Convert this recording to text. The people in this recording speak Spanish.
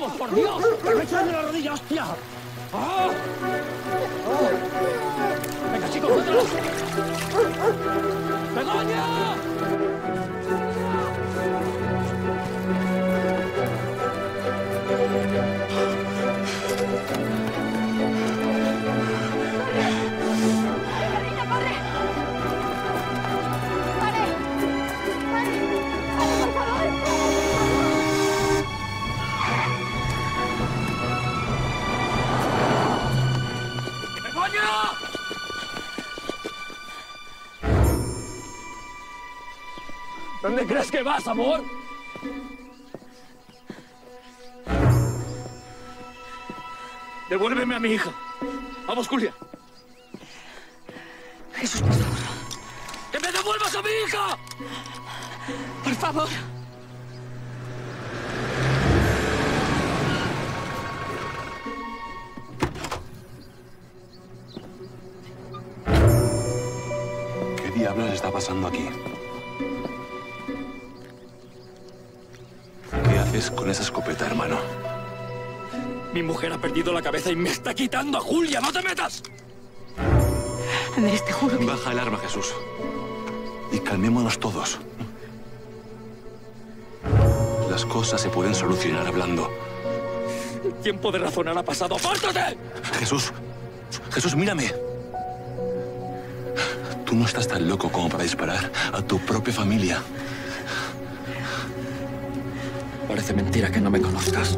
¡Vamos, por Dios! ¡Que me echan de la rodilla, hostia! ¡Ah! ¡Oh! ¡Venga, chicos, cuéntanos! ¡Begoña! ¿Dónde crees que vas, amor? Devuélveme a mi hija. Vamos, Julia. Jesús, por favor. ¡Que me devuelvas a mi hija! Por favor. ¿Qué diablos está pasando aquí? Con esa escopeta, hermano. Mi mujer ha perdido la cabeza y me está quitando a Julia. ¡No te metas! Andrés, te juro que... Baja el arma, Jesús. Y calmémonos todos. Las cosas se pueden solucionar hablando. El tiempo de razonar ha pasado. ¡Apártate! Jesús. Jesús, mírame. Tú no estás tan loco como para disparar a tu propia familia. Parece mentira que no me conozcas.